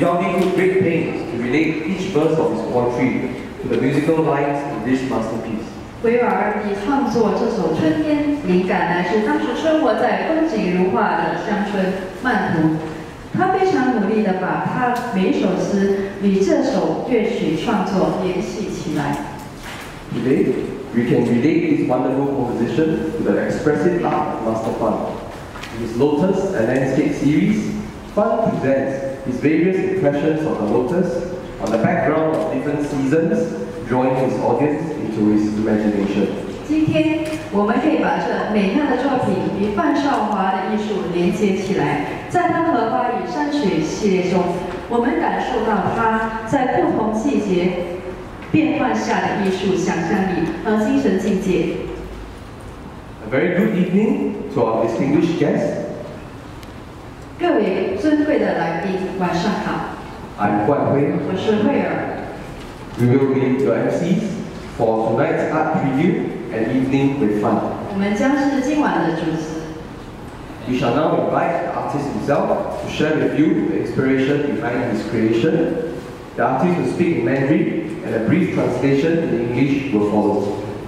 resorting to great pains to relate each verse of his poetry to the musical lines in this masterpiece. 维瓦尔迪创作这首《春天》，灵感来自当时生活在风景如画的乡村曼谷。他非常努力地把他每首诗与这首乐曲创作联系起来。Today, we can relate this wonderful composition to the expressive art of Master Fan. In his Lotus and Landscape series, Fan presents his various impressions of the lotus on the background of different seasons, drawing his audience. To his imagination. 今天我们可以把这美妙的作品与范少华的艺术连接起来，在他的荷花与山水系列中，我们感受到他在不同季节变换下的艺术想象力和精神境界。A very good evening to our distinguished guests. 各位尊贵的来宾，晚上好。I'm Guan Hui. 我是慧儿。We will be your MCs. For tonight's art preview and evening with fun. We shall now invite the artist himself to share with you the inspiration behind his creation. The artist will speak in Mandarin and a brief translation in English will follow.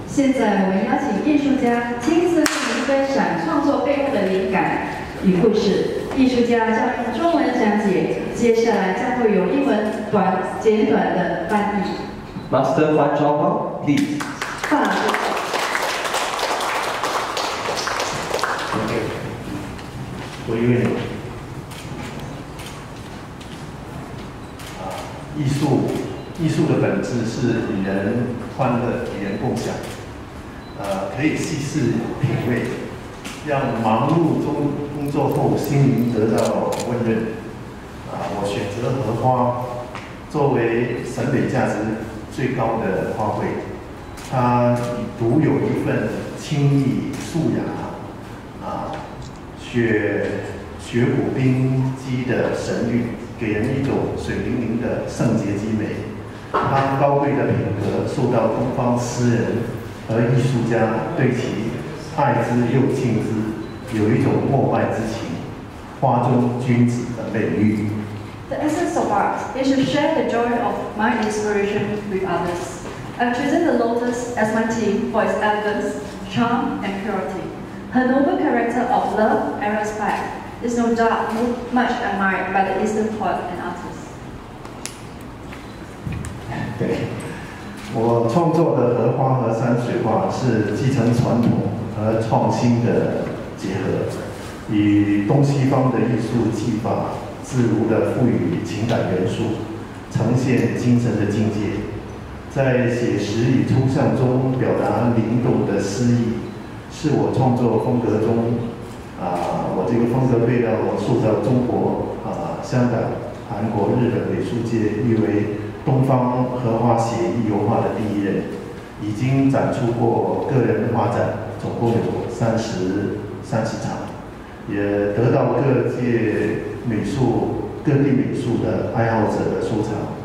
现在我们邀请艺术家亲自与您分享创作背后的灵感与故事。艺术家将用中文讲解，接下来将会有英文简短的翻译。 Master Fan Shaohua, please. Okay. What do you mean? 艺术的本质是与人欢乐、与人共享。可以细细品味，让忙碌中工作后心灵得到温润。我选择荷花作为审美价值。 最高的花卉，它独有一份清逸素雅，雪骨冰肌的神韵，给人一种水灵灵的圣洁之美。它高贵的品格受到东方诗人和艺术家对其爱之又敬之，有一种膜拜之情，花中君子的美誉。 The essence of art is to share the joy of my inspiration with others. I've chosen the lotus as my theme for its elegance, charm, and purity. Her noble character of love and respect is no doubt much admired by the Eastern poet and artist. 对，我创作的荷花和山水画是继承传统和创新的结合，以东西方的艺术技法。 自如地赋予情感元素，呈现精神的境界，在写实与抽象中表达灵动的诗意，是我创作风格中，我这个风格为了我塑造中国、香港、韩国、日本美术界誉为东方荷花写意油画的第一人，已经展出过个人画展，总共有30场。 也得到各地美术的爱好者的收藏，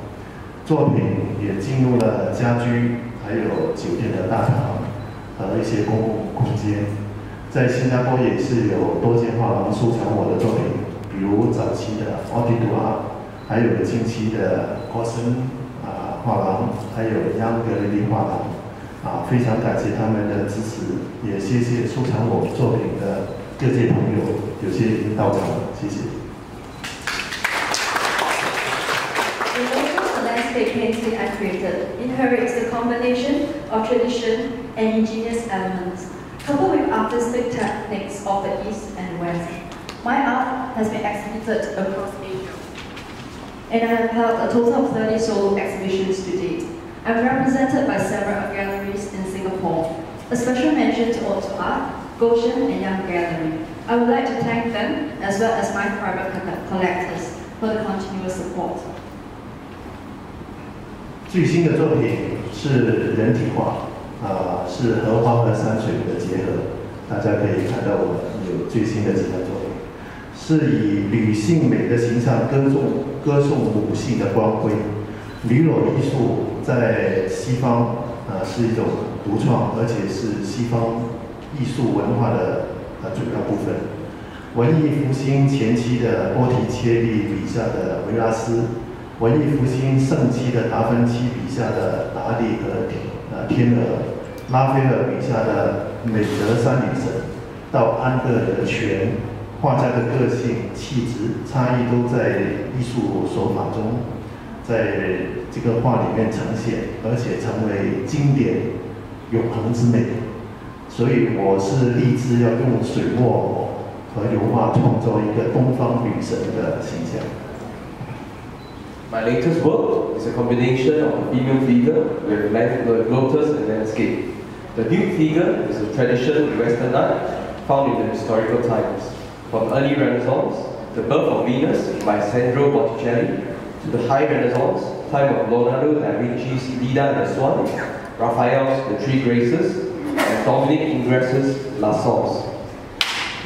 作品也进入了家居、还有酒店的大堂和一些公共空间。在新加坡也是有多间画廊收藏我的作品，比如早期的奥迪杜拉，还有近期的高森画廊，还有央格雷利画廊。非常感谢他们的支持，也谢谢收藏我作品的。 各界朋友，有些已经到场了，谢谢。The lotus landscape painting I created inherits the combination of tradition and ingenious elements, coupled with artistic techniques of the East and West. My art has been exhibited across Asia, and I have held a total of 30 solo exhibitions to date. I'm represented by several galleries in Singapore. A special mention to Auto Art. Goshen and Young Gallery. I would like to thank them as well as my private collectors for the continuous support. 最新的作品是人体画，是荷花和山水的结合。大家可以看到我有最新的几张作品，是以女性美的形象歌颂母性的光辉。女裸艺术在西方是一种独创，而且是西方。 艺术文化的主要部分，文艺复兴前期的波提切利笔下的维拉斯文艺复兴盛期的达芬奇笔下的达利和天鹅，拉斐尔笔下的美德三女神，到安德尔的泉，画家的个性、气质差异都在艺术手法中，在这个画里面呈现，而且成为经典、永恒之美。所以我是立志要用水墨和油画创造一个东方女神的形象。 My latest work is a combination of a female figure with lotus and landscape. The nude figure is a tradition in Western art found in the historical times, from early Renaissance, the birth of Venus by Sandro Botticelli, to the high Renaissance, time of Leonardo da Vinci's Leda and the Swan, Raphael's The Three Graces, and Dominic Ingres's La Source.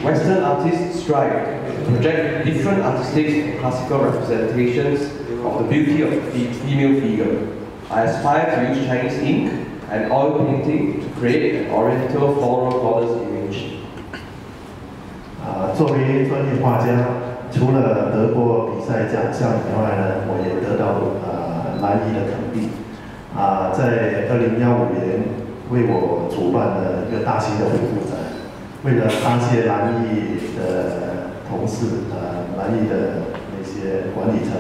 Western artists strive to project different artistic and classical representations of the beauty of the female figure. I aspire to use Chinese ink and oil painting to create an oriental floral goddess image. 作为专业画家，除了得过比赛奖项以外呢，我也得到南艺的肯定。在2015年为我主办了一个大型的回顾展，为了答谢南艺的同事，南艺的那些管理层。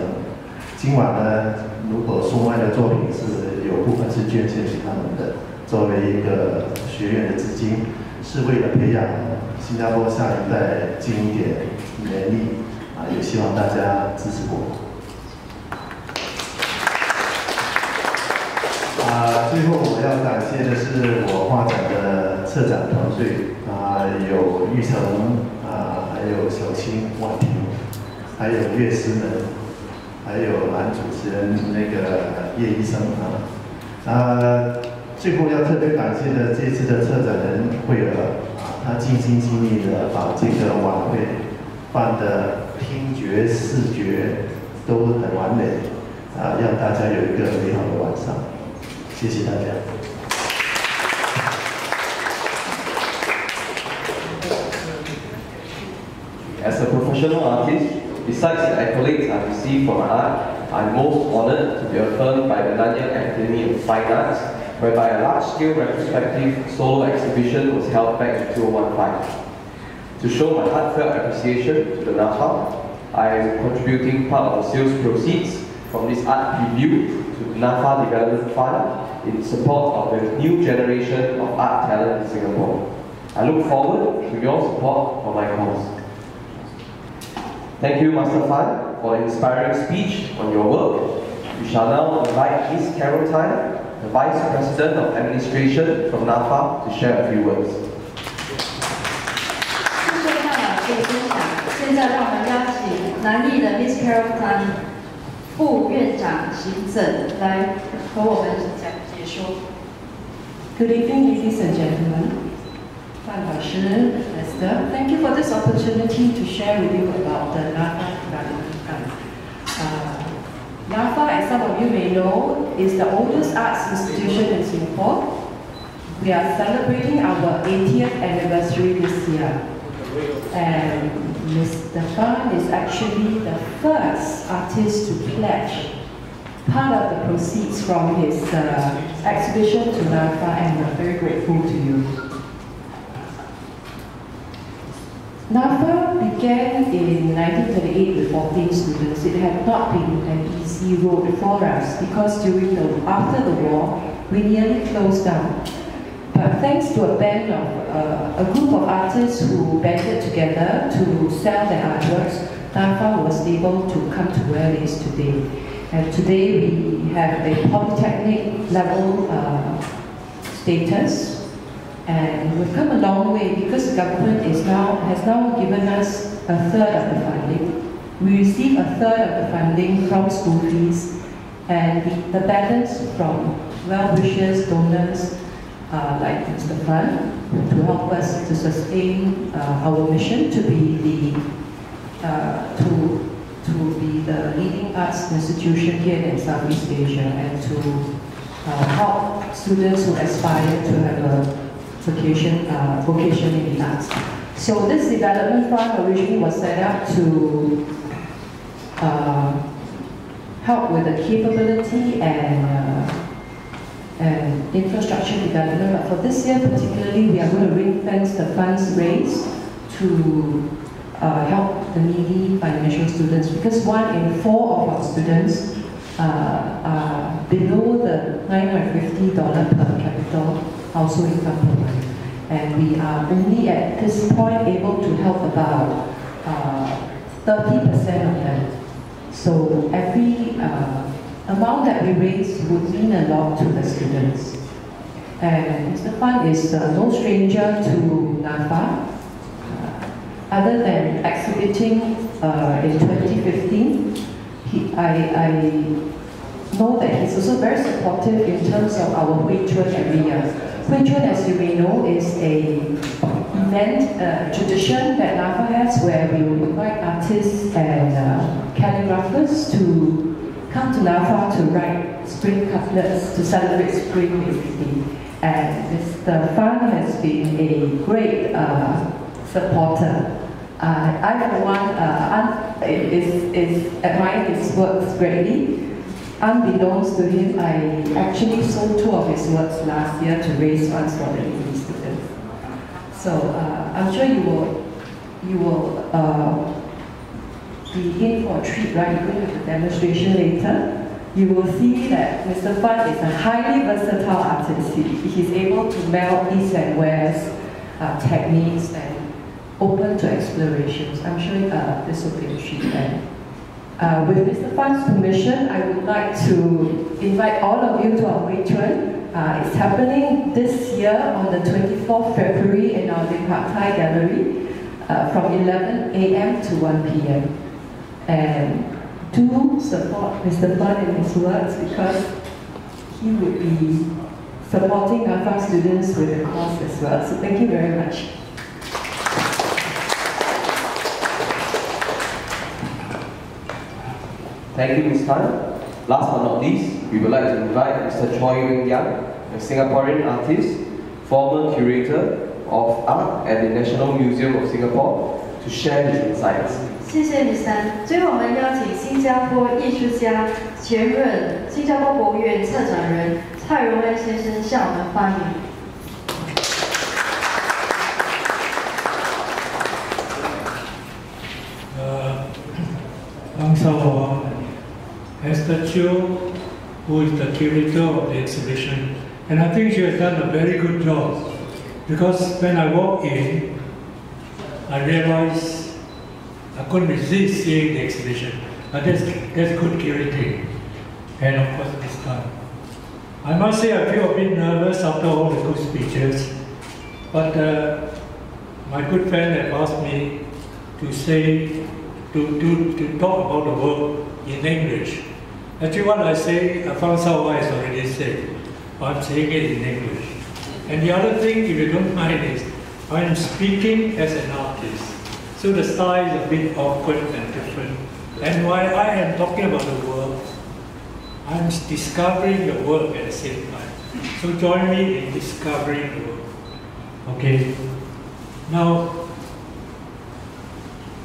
今晚呢，如果送外的作品是有部分是捐献给他们的，作为一个学院的资金，是为了培养新加坡下一代经典能力也希望大家支持我。最后我要感谢的是我画展的策展团队有玉成还有小青、婉婷，还有岳思能。 还有男主持人那个叶医生最后要特别感谢的这次的策展人惠儿他尽心尽力的把这个晚会办的听觉、视觉都很完美让大家有一个美好的晚上，谢谢大家。 As a professional artist. Besides the accolades I received for my art, I'm most honoured to be affirmed by the Nanyang Academy of Fine Arts, whereby a large-scale retrospective solo exhibition was held back in 2015. To show my heartfelt appreciation to the NAFA, I am contributing part of the sales proceeds from this art review to the NAFA Development Fund in support of the new generation of art talent in Singapore. I look forward to your support for my cause. Thank you, Master Fan, for an inspiring speech on your work. We shall now invite Ms. Carol Tan, the Vice President of Administration from NAFA, to share a few words. 谢谢范老师的分享。现在让我们邀请南艺的 Ms. Carol Tan 副院长行政来和我们解说。Good evening, ladies and gentlemen. Fan Shaohua, Esther, thank you for this opportunity to share with you about the NAFA Development Fund. NAFA, as some of you may know, is the oldest arts institution in Singapore. We are celebrating our 80th anniversary this year. And Mr. Fan is actually the first artist to pledge part of the proceeds from his exhibition to NAFA, and we're very grateful to you. NAFA began in 1938 with 14 students. It had not been an easy road for us because after the war, we nearly closed down. But thanks to a group of artists who banded together to sell their artworks, NAFA was able to come to where it is today. And today we have a polytechnic level status. And we've come a long way because the government has now given us a third of the funding. We receive a third of the funding from school fees and the balance from well-wishers, donors like Mr. Fan to help us to sustain our mission to be the leading arts institution here in Southeast Asia and to help students who aspire to have a vocation in the arts. So this development fund originally was set up help with the capability and infrastructure development. But for this year particularly, we are going to ring fence the funds raised to help the needy financial students, because 1 in 4 of our students are below the $950 per capita household income per month. And we are only at this point able to help about 30% of them. So every amount that we raise would mean a lot to the students. And Mr. Fan is no stranger to NAFA. Other than exhibiting in 2015, I know that he's also very supportive in terms of our Hui Chun every year. Hui Chun, as you may know, is an event tradition that NAFA has, where we will invite artists and calligraphers to come to NAFA to write spring couplets to celebrate spring music. And Mr. Fan has been a great supporter. I, for one, admire his works greatly. Unbeknownst to him, I actually sold 2 of his works last year to raise funds for the needy students. So I'm sure you will be in for a treat, right? You're going to have a demonstration later. You will see that Mr. Fan is a highly versatile artist. He's able to meld east and west techniques and open to explorations. I'm sure this will be a treat. With Mr. Fan's permission, I would like to invite all of you to our Hui Chun. It's happening this year on the 24th February in our Lim Hak Tai Gallery from 11 AM to 1 PM. And do support Mr. Fan in his works, because he would be supporting our students with the course as well. So thank you very much. Thank you, Ms. Tan. Last but not least, we would like to invite Mr. Choy Wing Yang, a Singaporean artist, former curator of art at the National Museum of Singapore, to share his insights. 谢谢 Ms. Tan。最后，我们邀请新加坡艺术家、前任新加坡国务院策展人蔡荣恩先生向我们发言。 Fan Shaohua, Esther Chiu, who is the curator of the exhibition, and I think she has done a very good job, because when I walked in, I realized I couldn't resist seeing the exhibition. But that's good curating, and of course this time. I must say I feel a bit nervous after all the good speeches, but my good friend had asked me to say to talk about the work in English. Actually, what I say, Fan Shaohua has already said, but I'm saying it in English. And the other thing, if you don't mind, is I'm speaking as an artist. So the style is a bit awkward and different. And while I am talking about the work, I'm discovering the work at the same time. So join me in discovering the work. Okay. Now,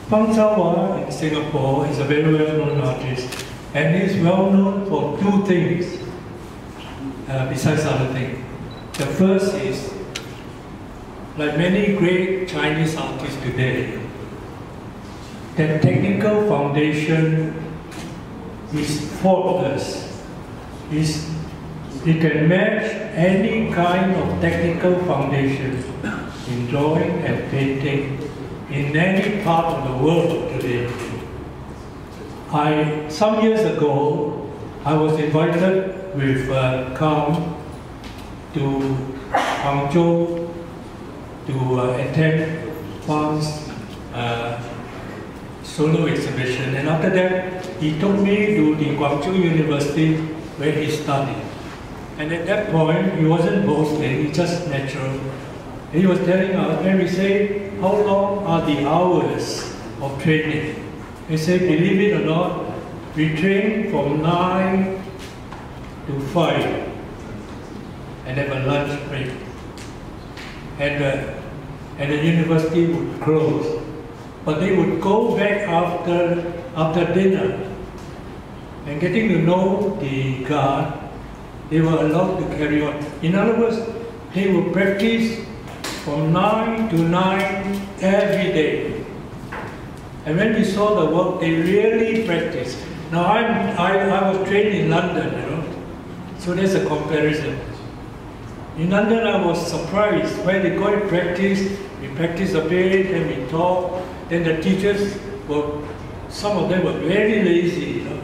Fan Shaohua in Singapore is a very well-known artist, and he is well-known for 2 things, besides other things. The first is, like many great Chinese artists today, their technical foundation is faultless. It can match any kind of technical foundation in drawing and painting in any part of the world today. Some years ago, I was invited with Kang to Hangzhou to attend Fan's solo exhibition. And after that, he took me to the Guangzhou University where he studied. And at that point, he wasn't boasting, he just natural. He was telling us, when we say, how long are the hours of training? He said, believe it or not, we train from 9 to 5 and have a lunch break. And the university would close. But they would go back after dinner and getting to know the God, they were allowed to carry on. In other words, they would practice from 9 to 9 every day. And when we saw the work, they really practiced. Now, I was trained in London, you know, so there's a comparison. In London, I was surprised when they got to practice. We practiced a bit, and we talked. Then the teachers were, some of them were very lazy, you know.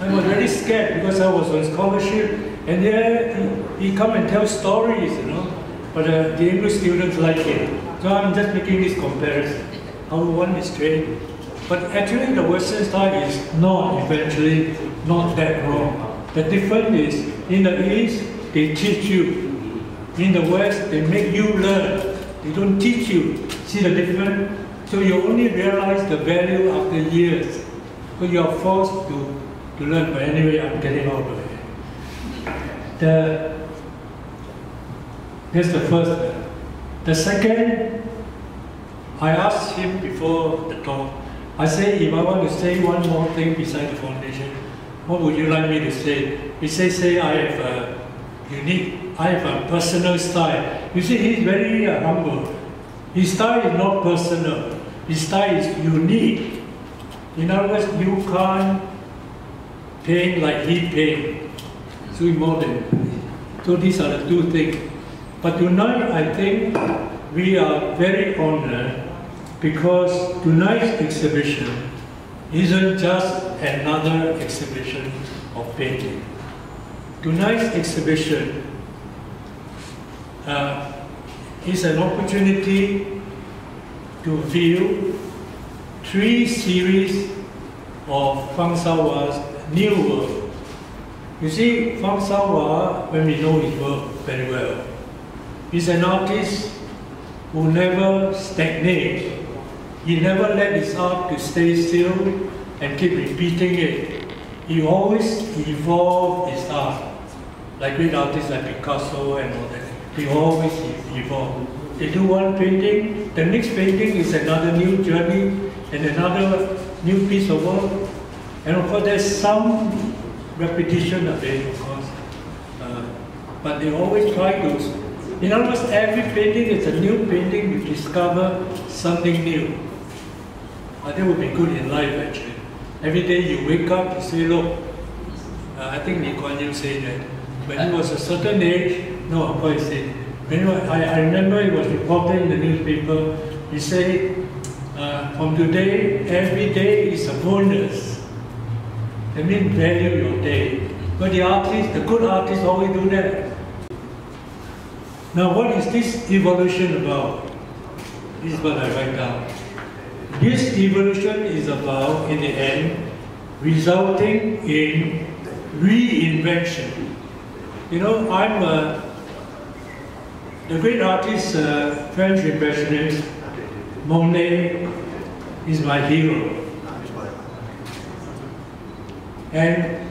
I was very scared because I was on scholarship, and there he come and tell stories, you know. But the English students like it. So I'm just making this comparison, how one is trained. But actually the Western style is not eventually not that wrong. The difference is, in the East, they teach you. In the West, they make you learn. They don't teach you. See the difference? So you only realize the value after years. So you are forced to learn. But anyway, I'm getting out of it. That's the first. The second, I asked him before the talk, I said, if I want to say one more thing beside the foundation, what would you like me to say? He said, say I have a unique, I have a personal style. You see, he's very humble. His style is not personal. His style is unique. In other words, you can't paint like he paints. So more than. So these are the two things. But tonight, I think we are very honored because tonight's exhibition isn't just another exhibition of painting. Tonight's exhibition is an opportunity to view three series of Fan Shaohua's new work. You see, Fan Shaohua, when we know his work very well, is an artist who never stagnates. He never let his art to stay still and keep repeating it. He always evolved his art. Like great artists like Picasso and all that, he always evolved. They do one painting, the next painting is another new journey and another new piece of work. And of course there's some repetition of it, of course. But they always try to. In almost every painting, it's a new painting, you discover something new. That would be good in life, actually. Every day you wake up, you say, look, I think Lee Kuan Yew said that. When he was a certain age, no, of course he said. I remember it was reported in the newspaper, he said, from today, every day is a bonus. That means value your day. But the artists, the good artists always do that. Now, what is this evolution about? This is what I write down. This evolution is about, in the end, resulting in reinvention. You know, I'm the great artist, French Impressionist, Monet is my hero. And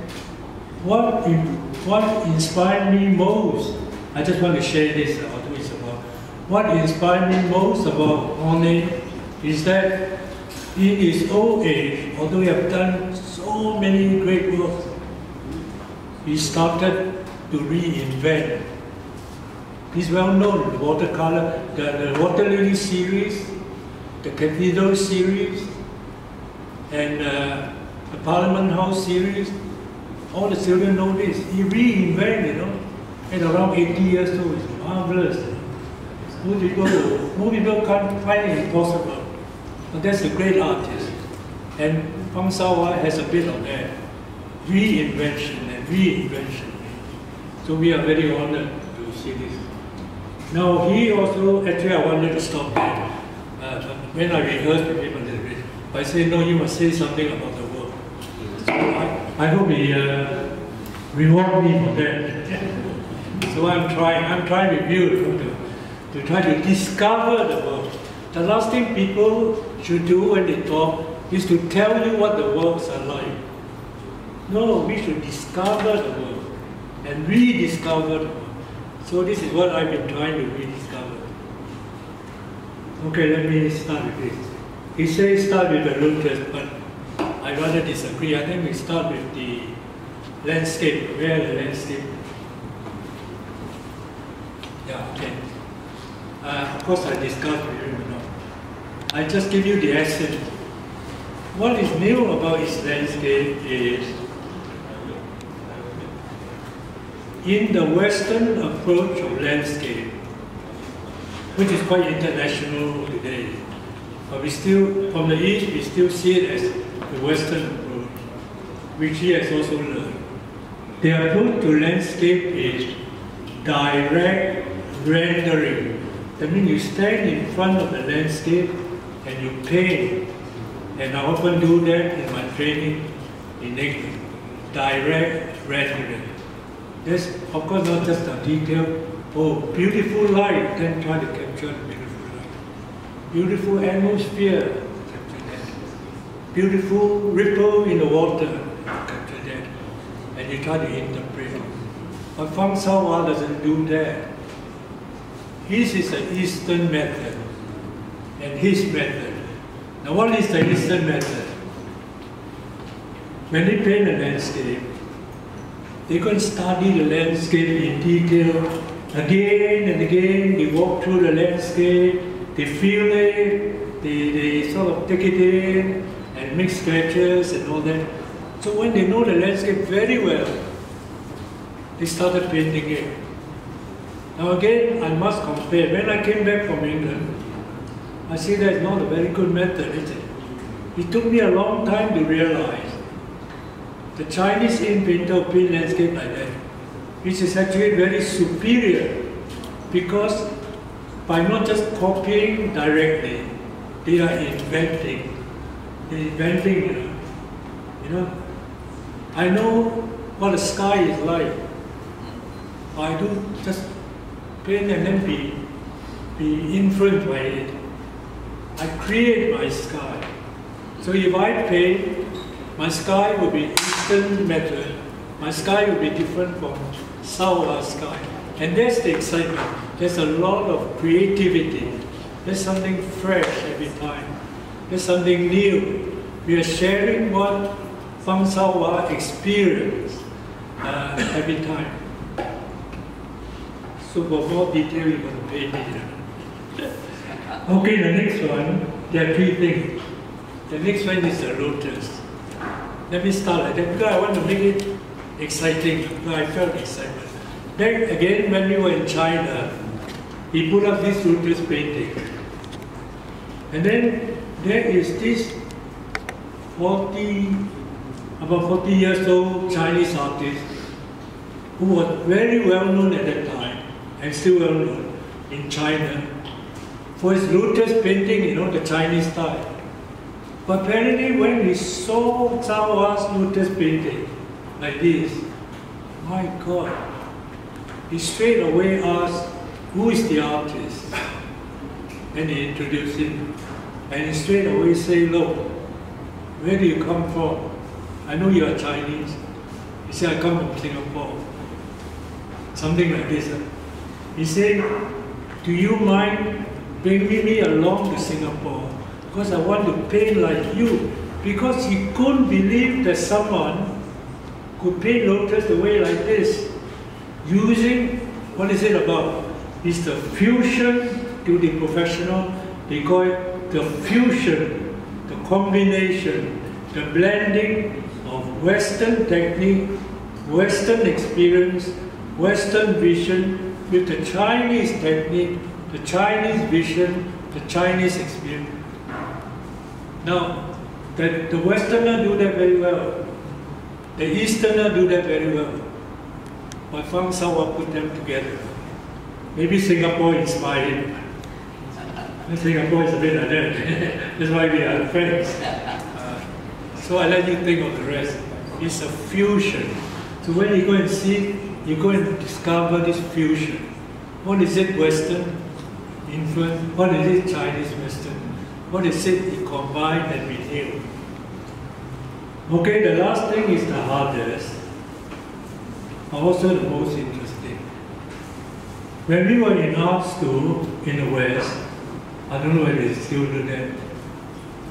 what inspired me most, I just want to share this, about what inspired me most about Monet is that in his old age, although he has done so many great works, he started to reinvent. He's well known, the watercolor, the water lily series, the cathedral series, and the Parliament House series. All the children know this. He reinvented, you know. At around 80 years old, it's marvelous. Most people can't find it impossible. But that's a great artist. And Fan Shaohua has a bit of that reinvention and reinvention. So we are very honored to see this. Now he also, actually I wanted to stop there. When I rehearsed with him a little bit, I said, no, you must say something about the work. So I hope he reward me for that. So I'm trying with you to try to discover the work. The last thing people should do when they talk is to tell you what the works are like. No, we should discover the work and rediscover the work. So this is what I've been trying to rediscover. Okay, let me start with this. He says start with the lotus, but I rather disagree. I think we start with the landscape, where the landscape. Yeah, okay. Of course, I discussed with you, I just give you the essence. What is new about his landscape is in the Western approach of landscape, which is quite international today, but we still, from the East, we still see it as the Western approach, which he has also learned. The approach to landscape is direct rendering. That means you stand in front of the landscape and you paint. And I often do that in my training in English. Direct rendering. That's, of course, not just a detail. Oh, beautiful light, then try to capture the beautiful light. Beautiful atmosphere, capture that. Beautiful ripple in the water, capture that. And you try to interpret it. But Fan Shaohua doesn't do that. His is the Eastern method, and his method. Now what is the Eastern method? When they paint a landscape, they can study the landscape in detail. Again and again, they walk through the landscape, they feel it, they sort of take it in, and make sketches and all that. So when they know the landscape very well, they started painting it. Now again, I must compare. When I came back from England, I see that's not a very good method, is it? It took me a long time to realize the Chinese in-painter paint landscape like that, which is actually very superior, because by not just copying directly, they are inventing. They're inventing, you know. I know what the sky is like. I do just paint and then be influenced by it. I create my sky. So if I paint, my sky will be Eastern method. My sky will be different from Shaohua's sky. And that's the excitement. There's a lot of creativity. There's something fresh every time. There's something new. We are sharing what Fan Shaohua experienced every time. So for more detail, you want to pay me. Okay, the next one, there are three things. The next one is the lotus. Let me start like that, because I want to make it exciting, because I felt excitement. Then again, when we were in China, he put up this lotus painting. And then there is this about 40 years old Chinese artist who was very well known at that time, and still well known in China, for his lotus painting, the Chinese style. But apparently when he saw Shaohua's lotus painting like this, my God, he straight away asked, who is the artist? And he introduced him. And he straight away said, look, where do you come from? I know you are Chinese. He said, I come from Singapore. Something like this. He said, do you mind bringing me along to Singapore? Because I want to paint like you. Because he couldn't believe that someone could paint lotus the way like this, using, what is it about? It's the fusion to the professional. They call it the fusion, the combination, the blending of Western technique, Western experience, Western vision, with the Chinese technique, the Chinese vision, the Chinese experience. Now, the Westerner do that very well. The Easterner do that very well. But Fan Shaohua put them together. Maybe Singapore inspired him. Singapore is a bit like that. That's why we are friends. So I let you think of the rest. It's a fusion. So when you go and see, you go and discover this fusion. What is it Western influence? What is it Chinese Western? What is it you combine and renew? Okay, the last thing is the hardest, but also the most interesting. When we were in art school in the West, I don't know whether they still do that,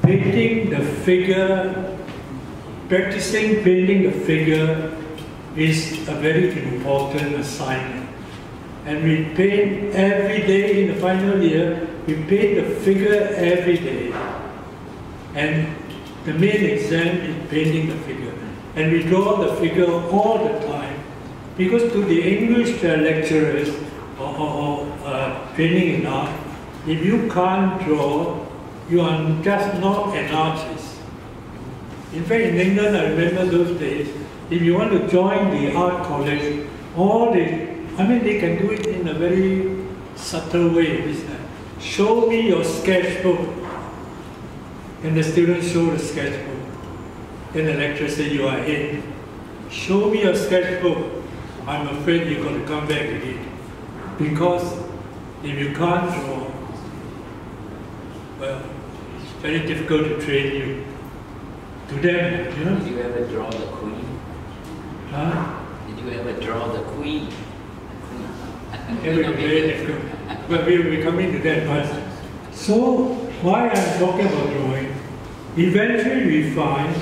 painting the figure, practicing painting the figure is a very important assignment. And we paint every day in the final year, we paint the figure every day. And the main exam is painting the figure. And we draw the figure all the time. Because to the English lecturers or training in art, if you can't draw, you are just not an artist. In fact, in England, I remember those days, if you want to join the art college, they can do it in a very subtle way. It's like, show me your sketchbook. And the students show the sketchbook. Then the lecturer says, you are in. Show me your sketchbook. I'm afraid you're going to come back again. Because if you can't draw, well, it's very difficult to train you. To them, you know? Did you ever draw the Queen? Huh? Did you ever draw the Queen? It would be very difficult. But we will be coming to that first. So, why I'm talking about drawing? Eventually we find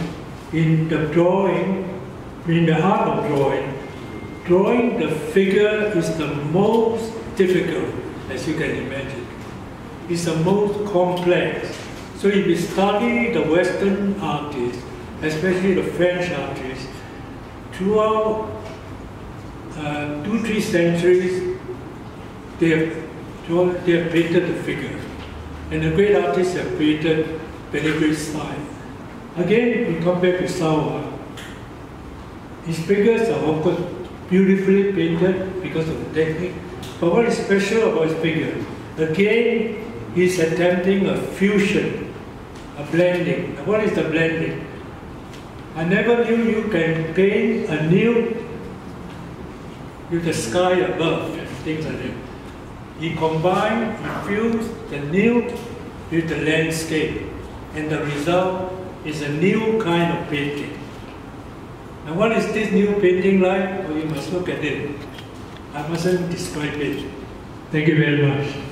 in the drawing, in the art of drawing, drawing the figure is the most difficult, as you can imagine. It's the most complex. So if you study the Western artists, especially the French artists, throughout 2-3 centuries, they have painted the figure. And the great artists have created very great style. Again, we come back to Shaohua. His figures are, of course, beautifully painted because of the technique. But what is special about his figure? Again, he's attempting a fusion, a blending. Now, what is the blending? I never knew you can paint anew with the sky above and things like that. He combined, he fused the nude with the landscape, and the result is a new kind of painting. Now, what is this new painting like? Well, you must look at it. I mustn't describe it. Thank you very much.